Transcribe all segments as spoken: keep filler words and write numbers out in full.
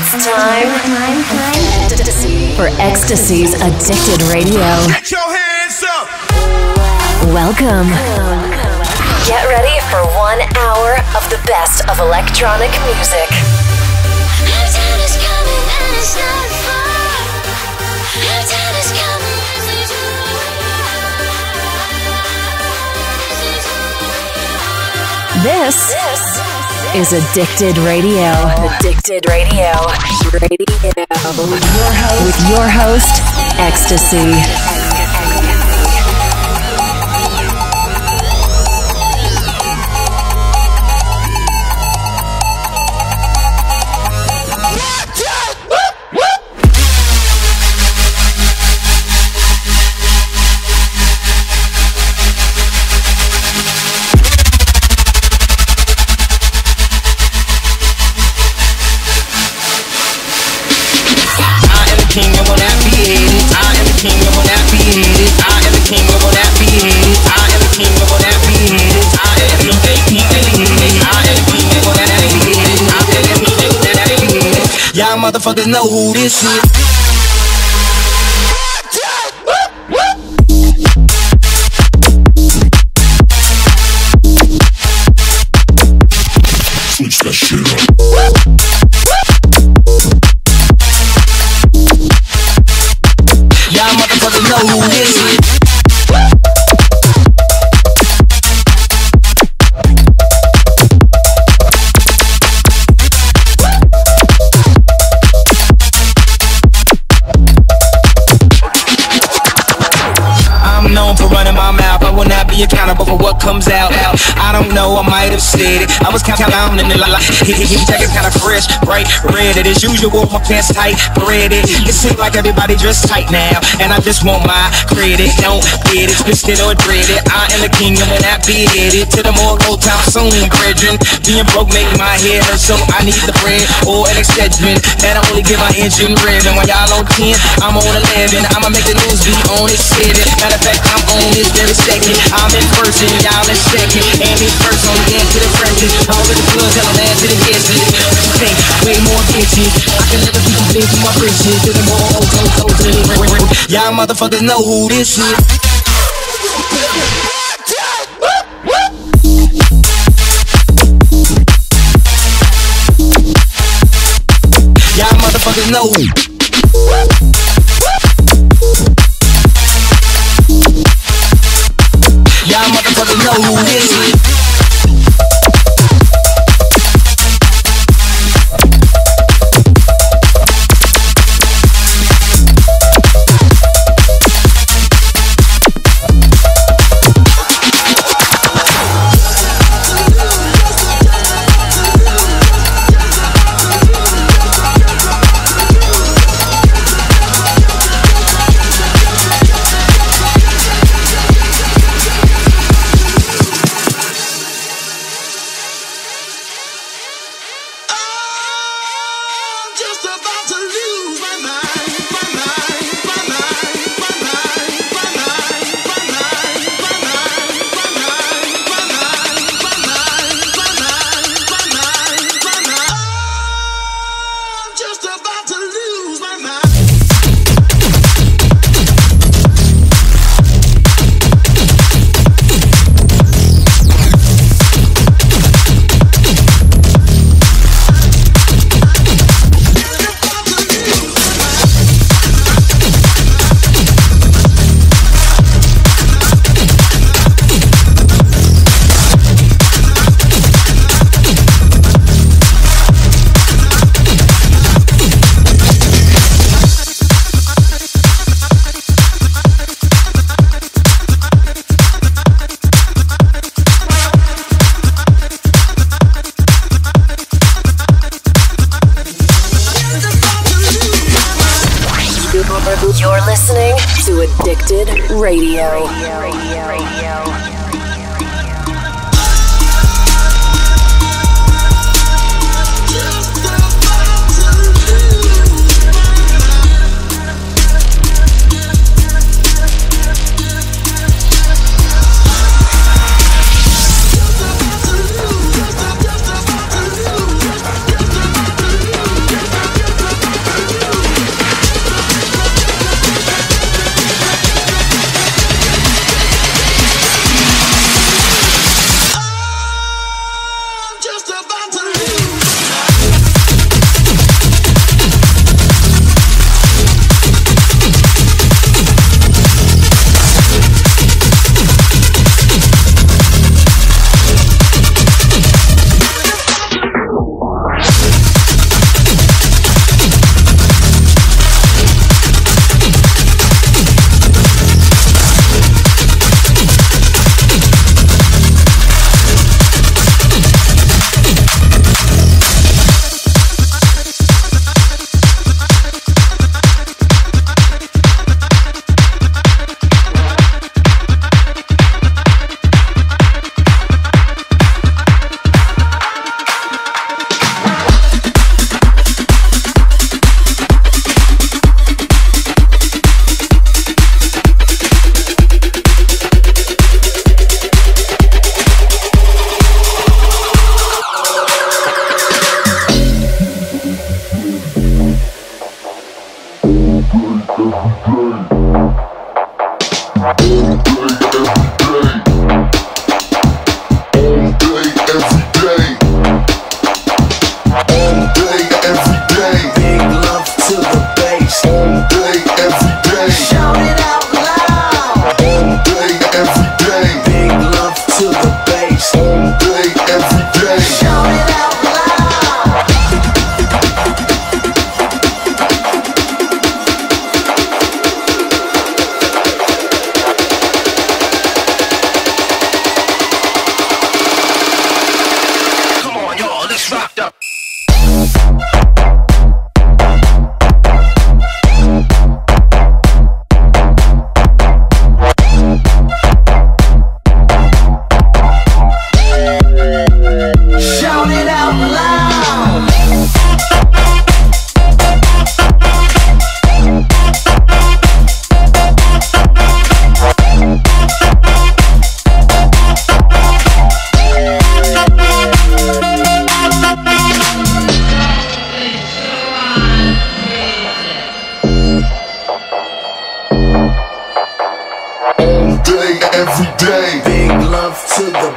It's time, time, time, time for Ecstasy's Addicted Radio. Get your hands up! Welcome. Get ready for one hour of the best of electronic music. This is Addicted Radio. Addicted Radio. Radio. Your host. With your host, Ecstasy. Motherfuckers know who this is. Accountable for what comes out. I don't know, I might have said it. I was counting down in the light. He jacket's kind of fresh, bright, red. It is usual, my pants tight, breaded. It seems like everybody dressed tight now, and I just want my credit. Don't get it twisted or dreaded. I am the king and I be headed to the more go time soon, brethren. Being broke make my head hurt, so I need the bread or an exception. And I only get my engine red. And when y'all on ten, I'm on eleven. I'ma make the news be on it seven. Matter of fact, I'm on this very second. I'm I'm in person, y'all in second, and this first on the end to the present. All in the club, tell them add to the guest list. Think way more bitches. I can never do some things with my britches. Cause I'm all old, old, old, old. Y'all motherfuckers know who this is. Y'all motherfuckers know who. Motherfuckers know who this is.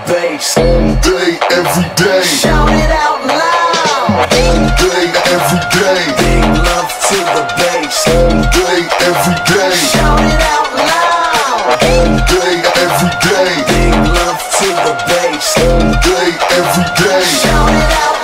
bass all day, every day. Shout it out loud. All day, every day. Big love to the bass all day, every day. Shout it out loud. All day, every day. Big love to the bass all day, every day. Shout it out loud.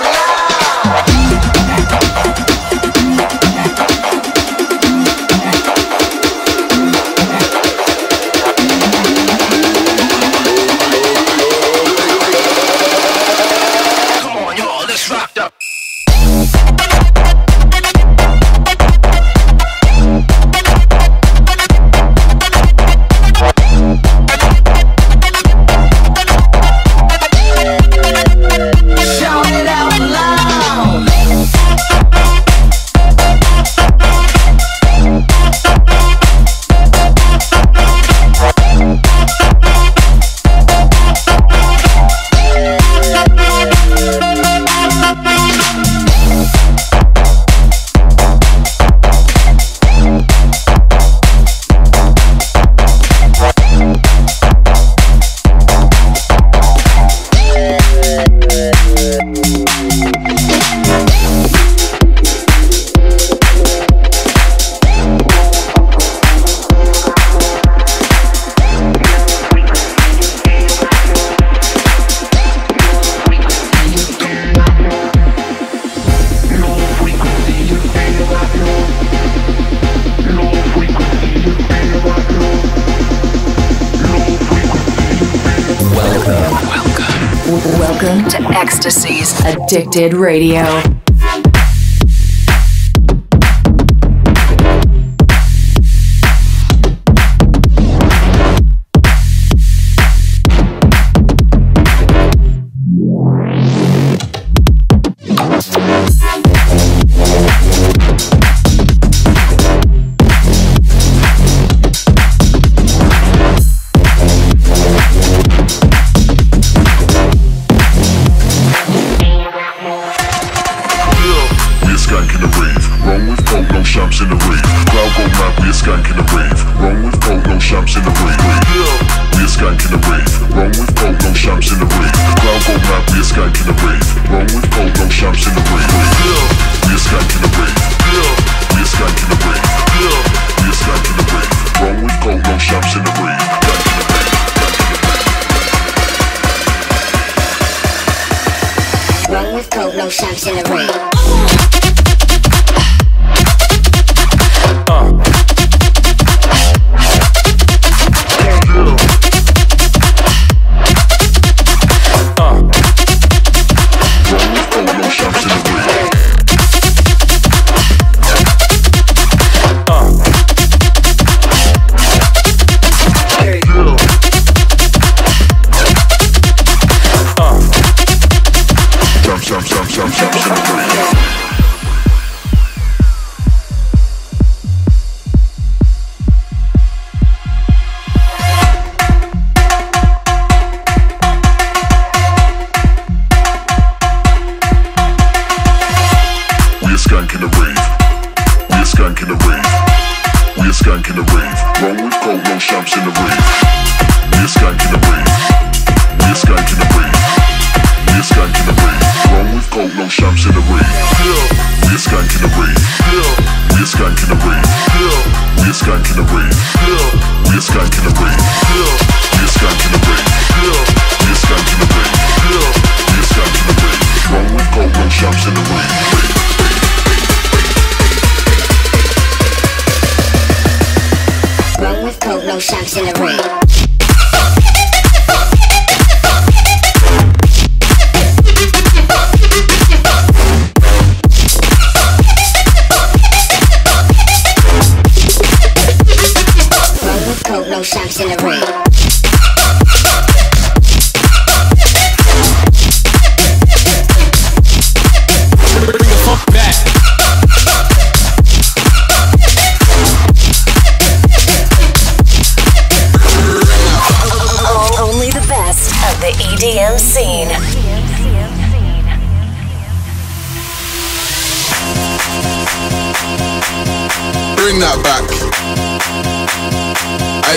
Welcome to EXTSY's Addicted Radio.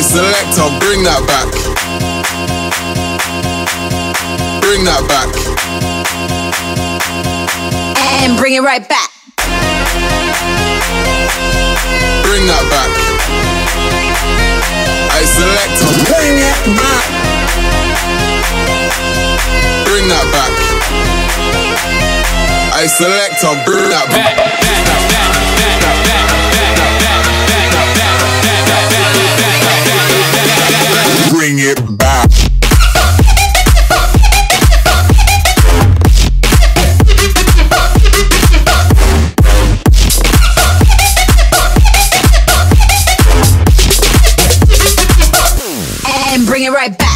Select, I'll bring that back. that back. And bring it right back. Bring that back. I select. Bring it back. Bring that back. I select. Bring that back. Bring it back. Bring it right back.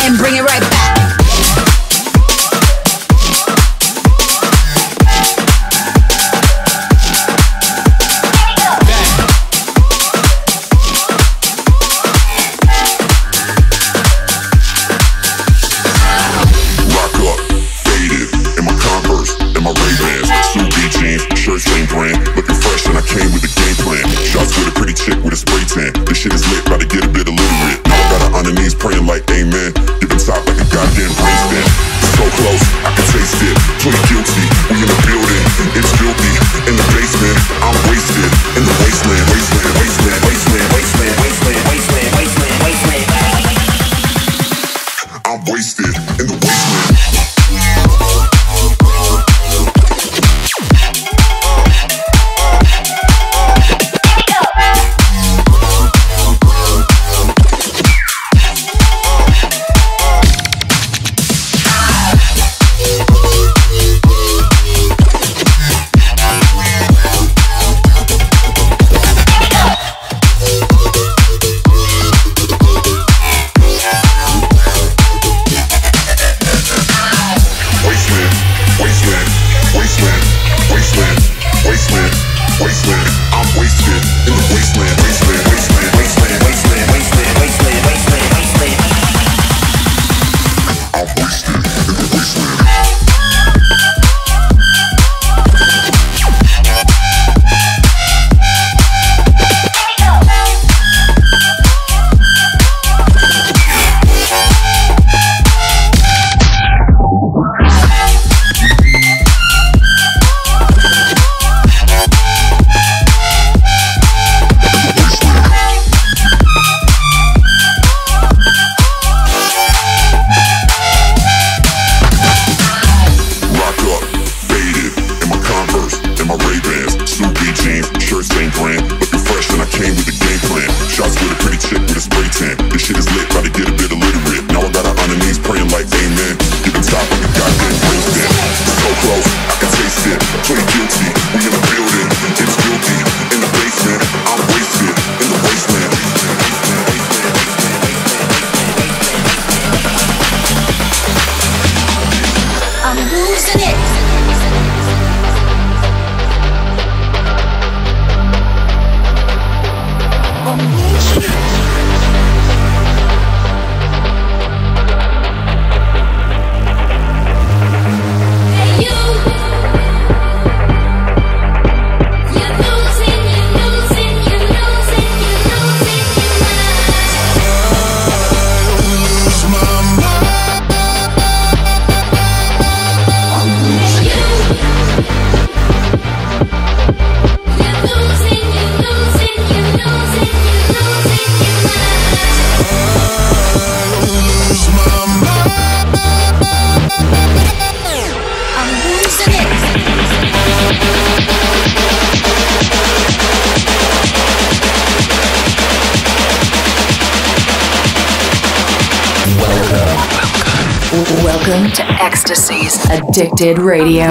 And bring it right back. This shit is lit, about to get a bit illiterate. Now I got her on her knees praying like amen. Giving top like a goddamn brain stem. So close, I can taste it. Plead guilty, we in the building. It's filthy, in the basement. I'm wasted, in the wasteland. Wasteland, wasteland, wasteland, wasteland, wasteland, wasteland, wasteland, wasteland, wasteland. I'm wasted, in the wasteland. Welcome to EXTSY's Addicted Radio.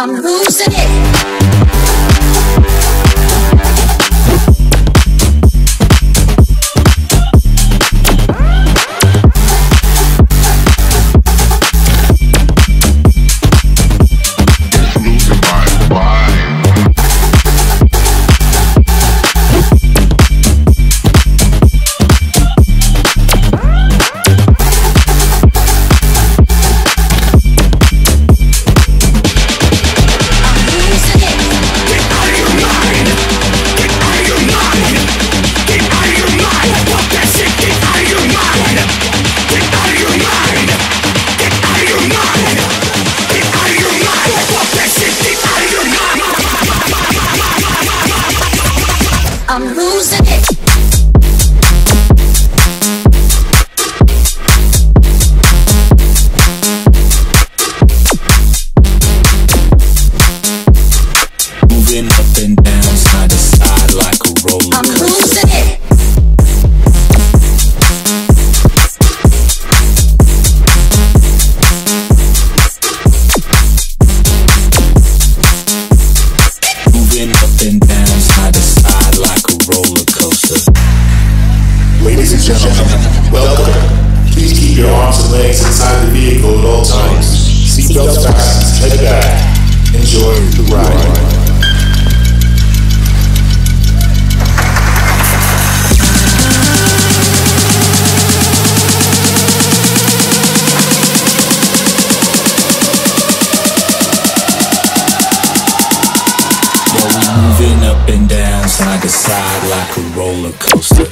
I'm losing it. Up and down, side to side like a roller coaster.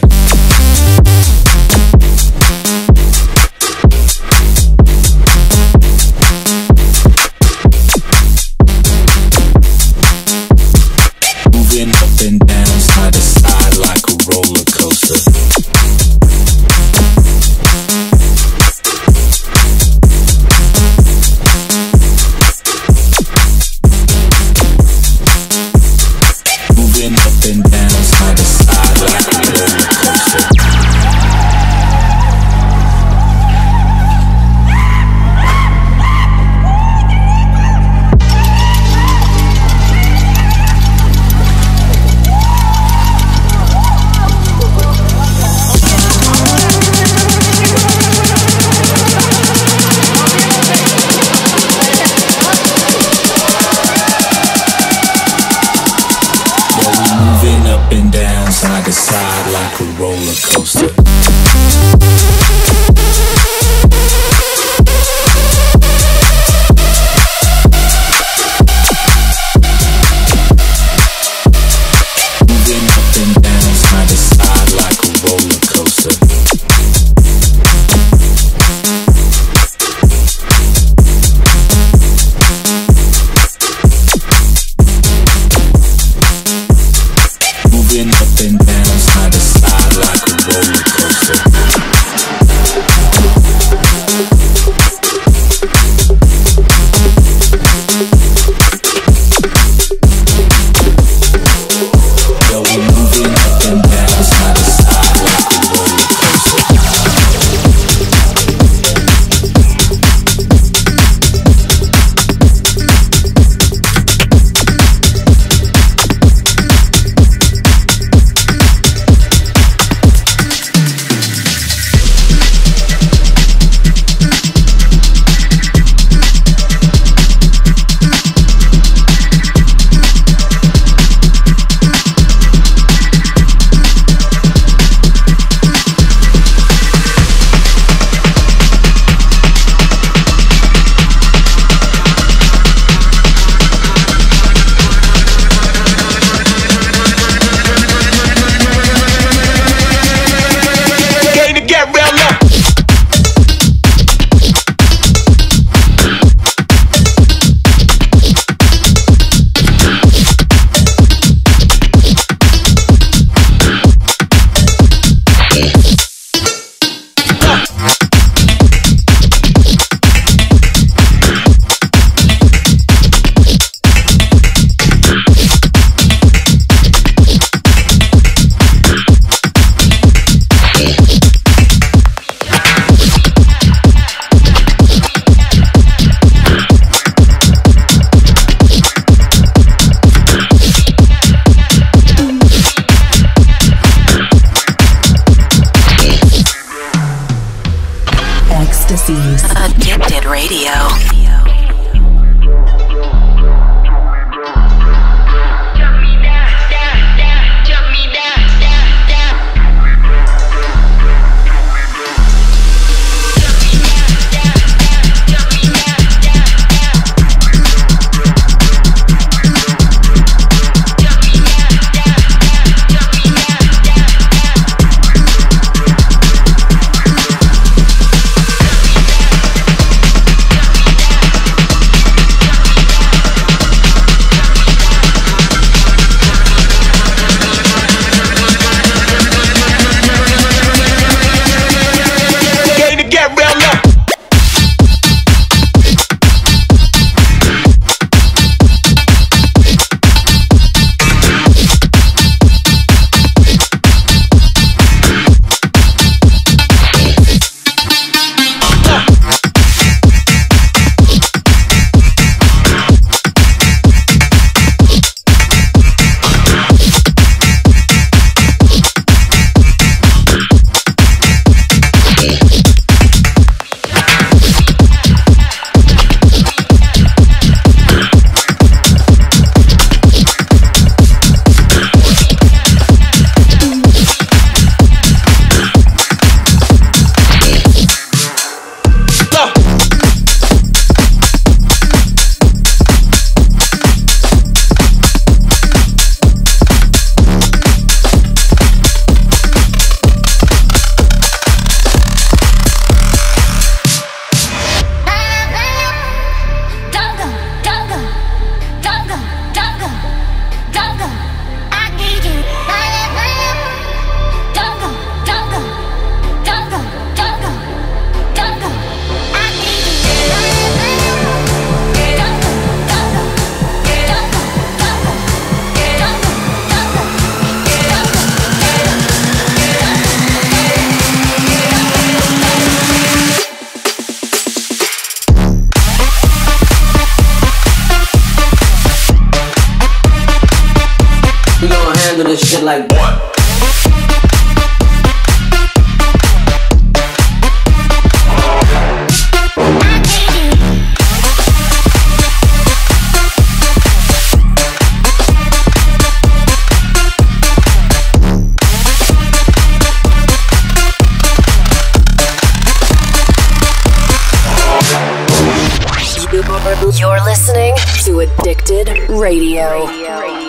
Radio. You're listening to Addicted Radio. Radio.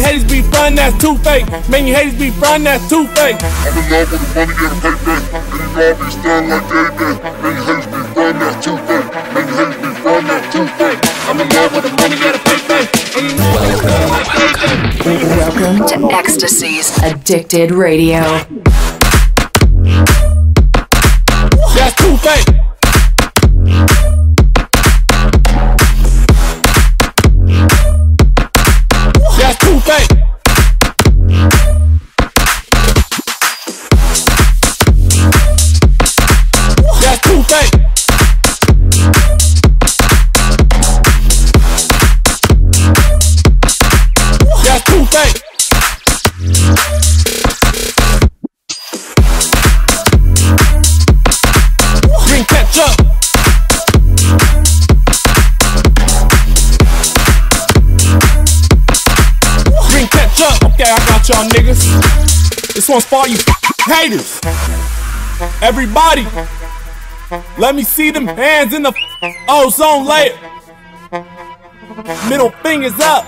you haters be fun, that's too fake. Man, you haters be fun, that's too fake. I'm in love with the money and the payback. And you know I be stand like David. Man, you haters be fun, that's too fake. Man, you haters be fun, that's too fake. I'm in love with the money and the payback. And you know I be stand like David. Welcome to EXTSY's Addicted Radio. That's too fake. Y'all niggas, this one's for you haters. Everybody, let me see them hands in the ozone layer. Middle fingers up.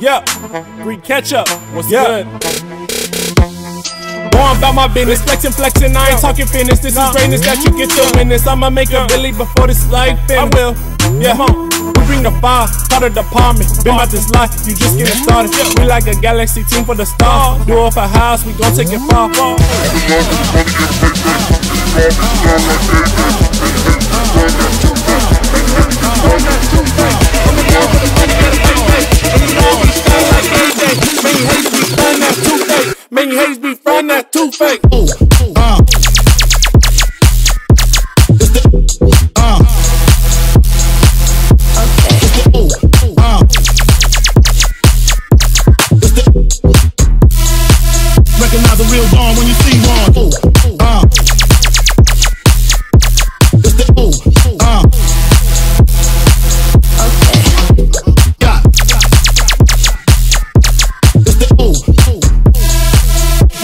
Yep, green ketchup. What's yep. good? Going about my business, flexing, flexing, I ain't talking fitness. This is greatness that you get to witness. I'ma make a Billy before this life end. I will, yeah, we bring the fire, part of the department. Been about this life, you just getting started. We like a galaxy team for the stars. Do it for house, we gon' take it far. Man, you haters be frontin', that's too fake. Ooh, uh. It's the uh. Okay. It's the ooh, uh. It's the recognize the real dawn when you see one. Ooh, uh. It's the ooh, uh. Okay. Got. It's the ooh.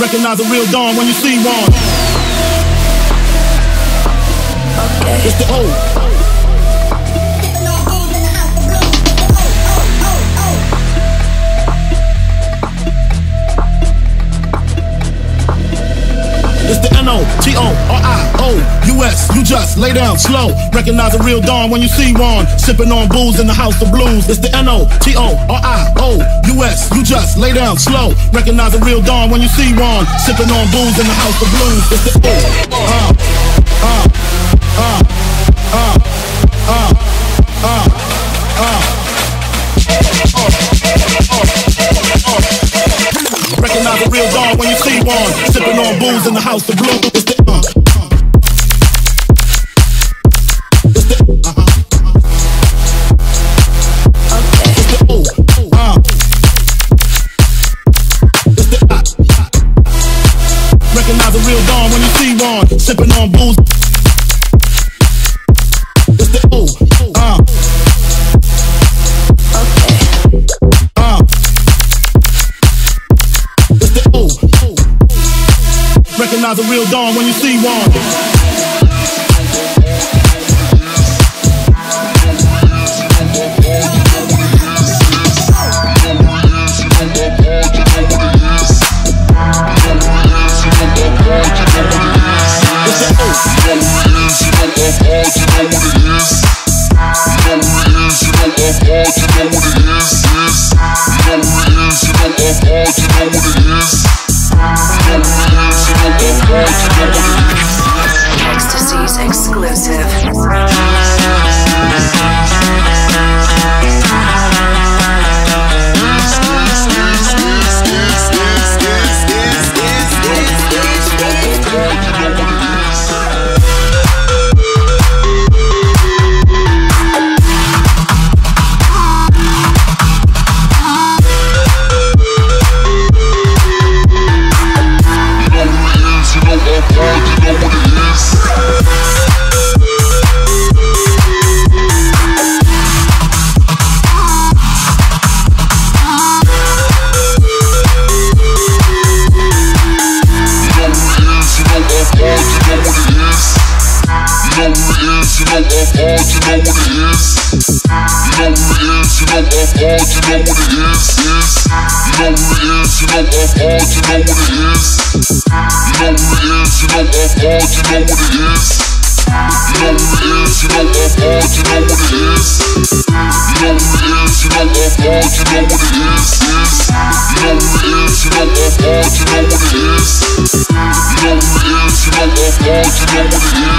Recognize the real dawn when you see one. Okay. It's the O. It's the N O T O R I O U S. You just lay down slow. Recognize the real dawn when you see one. Sipping on booze in the house of blues. It's the N O T O R I O U S. You just lay down slow. Recognize the real dawn when you see one. Sipping on booze in the house of blues. It's the O. Uh, uh, uh, uh, uh, uh, uh. Recognize the real dawn when you see one. Sipping on booze in the house of blues. It's the uh. It's the uh. Recognize the real dawn when you see one. Sipping on booze. It's the ooh, uh. Okay. Uh. It's the ooh. Recognize the real dawn when you see one. EXTSY's exclusive. You know what it is. is, you know I'm hard, you know what it is, is. You know who it is, you know I'm hard, you know what it is. You know who it is, you know I'm hard, you know what it is. You know who it is, you know I'm hard, you know what it is. You know who it is, you know I'm hard, you know what it is, is. You know who it is, you know I'm hard, you know what it is. You know who it is, you know I'm hard, you know what it is.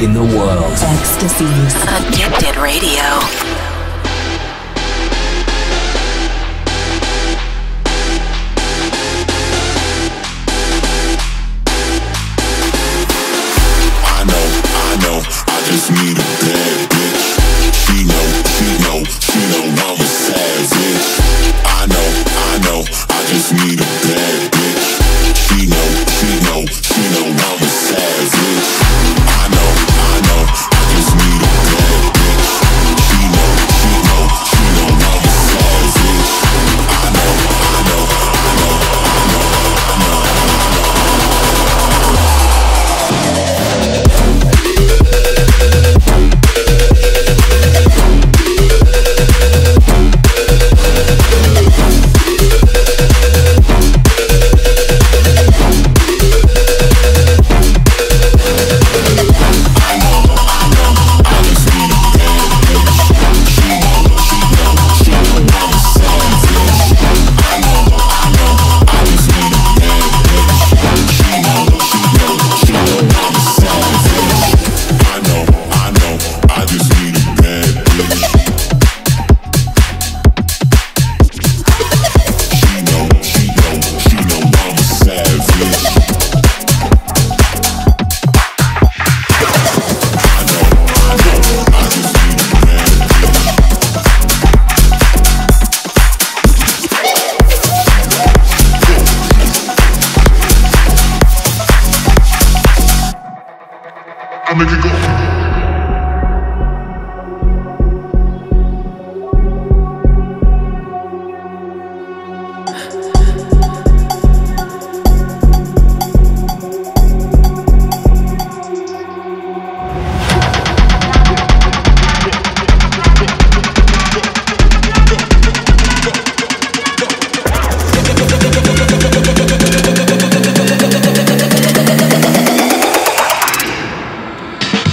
In the world. EXTSY. Addicted Radio.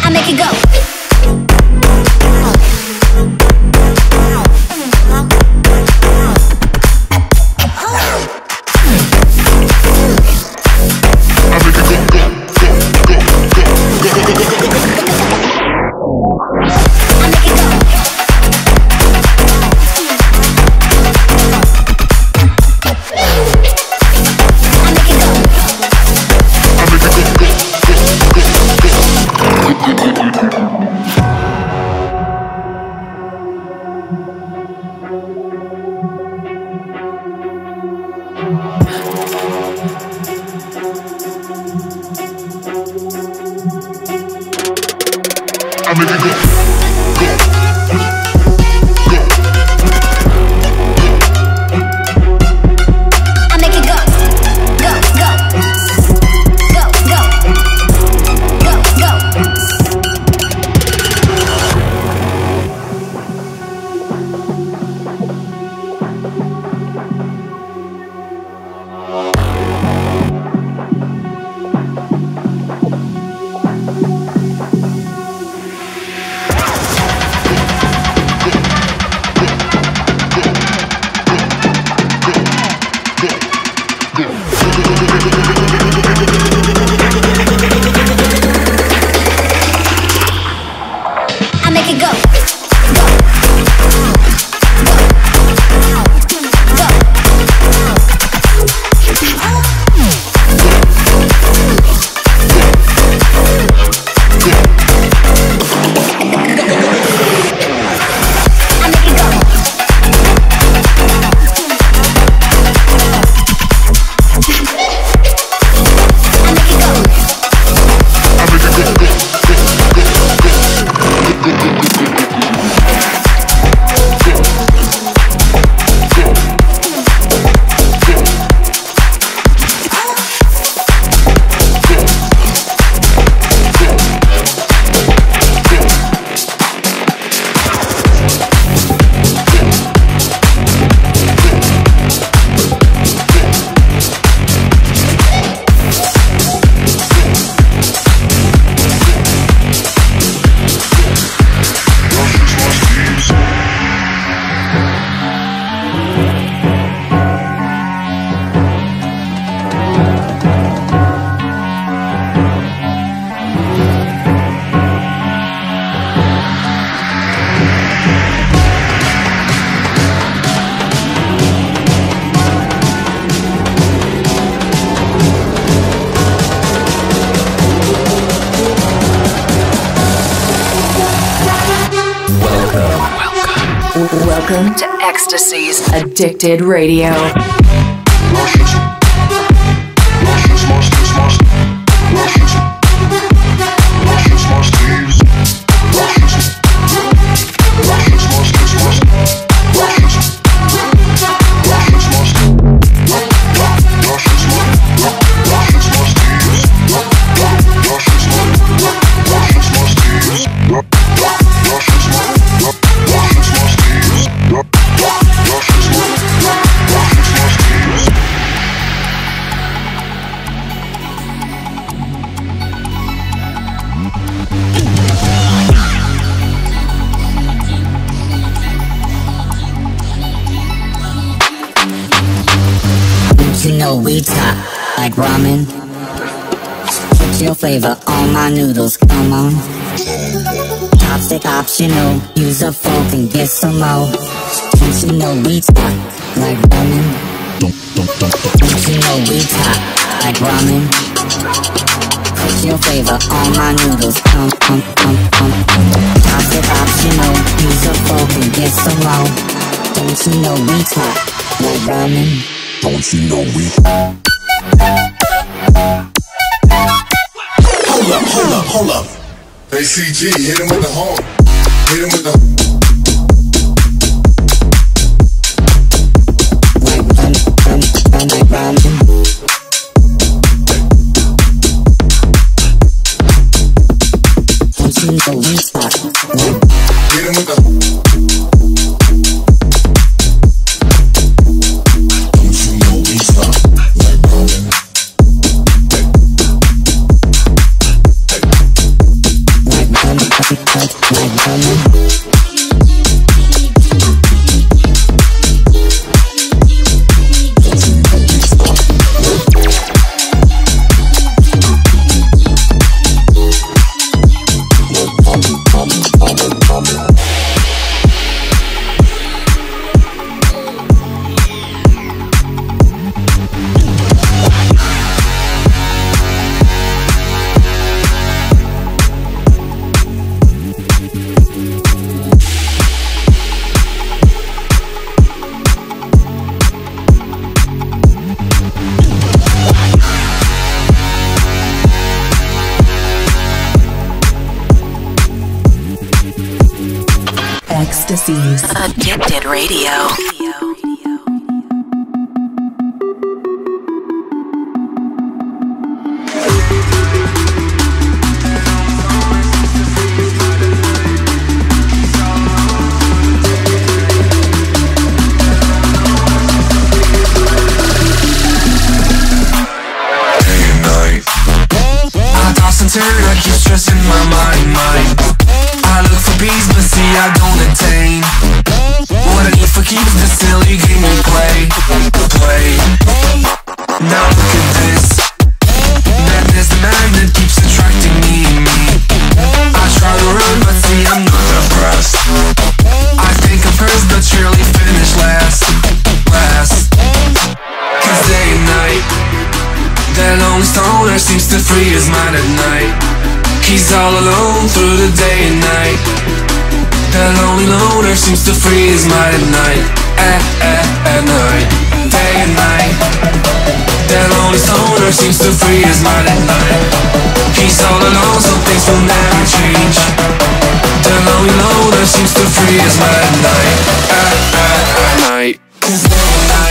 I Welcome to EXTSY's Addicted Radio. We top like ramen. Put your flavor on my noodles, come on. Chopstick optional, use a fork and get some more. Don't you know we top like ramen? Don't you know we top like ramen? Put your flavor on my noodles, come, come, come, come. Chopstick optional, use a fork and get some more. Don't you know we top like ramen? Don't you know we? Hold up, hold up, hold up. A C G, hit him with the horn. Hit him with the like ramen, like ramen. Don't you know we stop? Hit him with the Ecstasies. Addicted Radio. I keep stressing my mind, mind I look for peace, but see I don't attain. What I need for keeps the silly game we play, play. Now look at this. Madness, the magnet keeps attracting me, me I try to run, but see I'm not impressed. I think I'm first, but surely finish last, last. Cause day and night that lonely stoner seems to free his mind at night. He's all alone through the day and night. That lonely loner seems to free his mind at night. At, at, at night. Day and night. That lonely stoner seems to free his mind at night. He's all alone, so things will never change. That lonely loner seems to free his mind at night. At, at, at night. Cause day and night.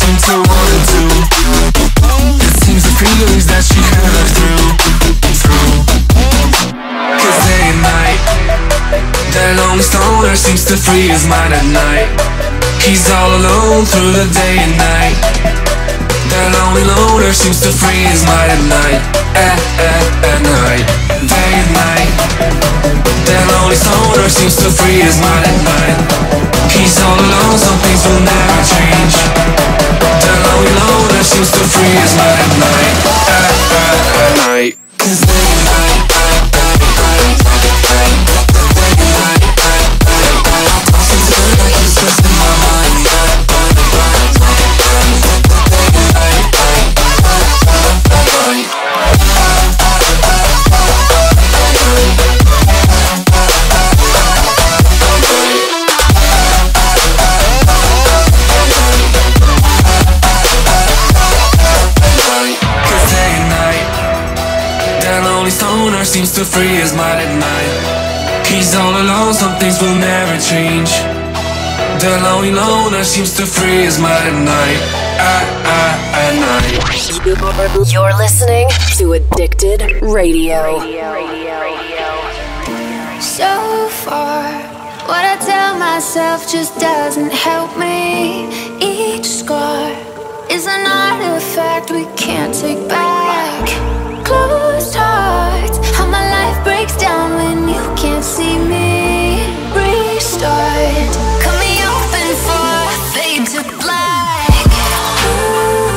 Seems to free his mind at night. He's all alone through the day and night. That lonely loner seems to free his mind at night. At, at, at night. Day and night. That lonely loner seems to free his mind at night. He's all alone, so things will never change. That lonely loner seems to free his mind at night. At, at, at night. Cause day and night. Seems to free his mind at night. He's all alone, some things will never change. The lonely loner seems to free his mind at night. At, at, at night. You're listening to Addicted Radio. Radio, radio, radio. So far, what I tell myself just doesn't help me. Each scar is an artifact we can't take back. Closed hearts, how my life breaks down when you can't see me. Restart, cut me open for fade to black. Ooh,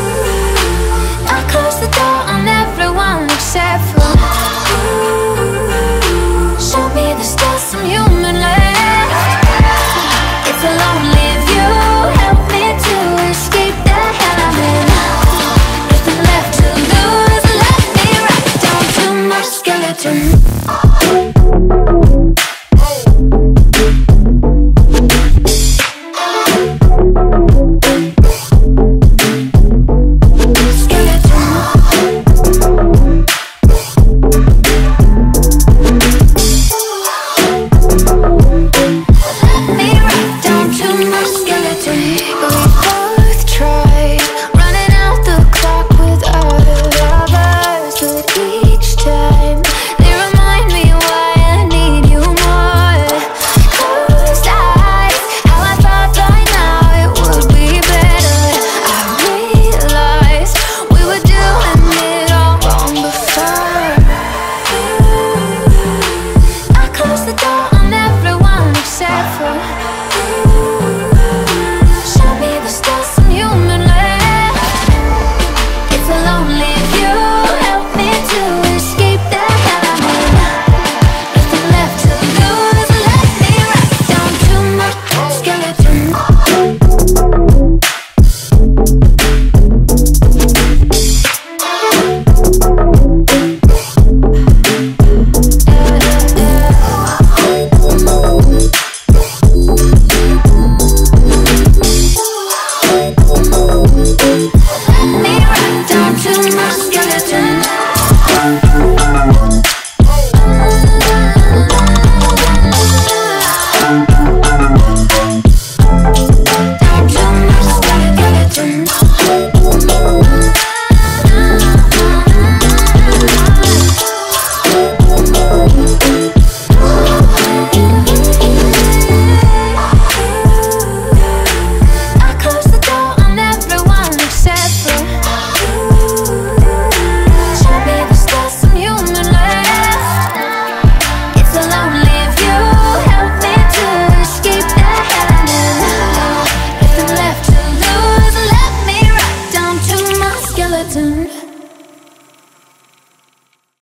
I close the door on everyone except for ooh, show me there's still some human left. If I lonely view, help me to escape the hell I'm in. Nothing left to lose. Skeleton.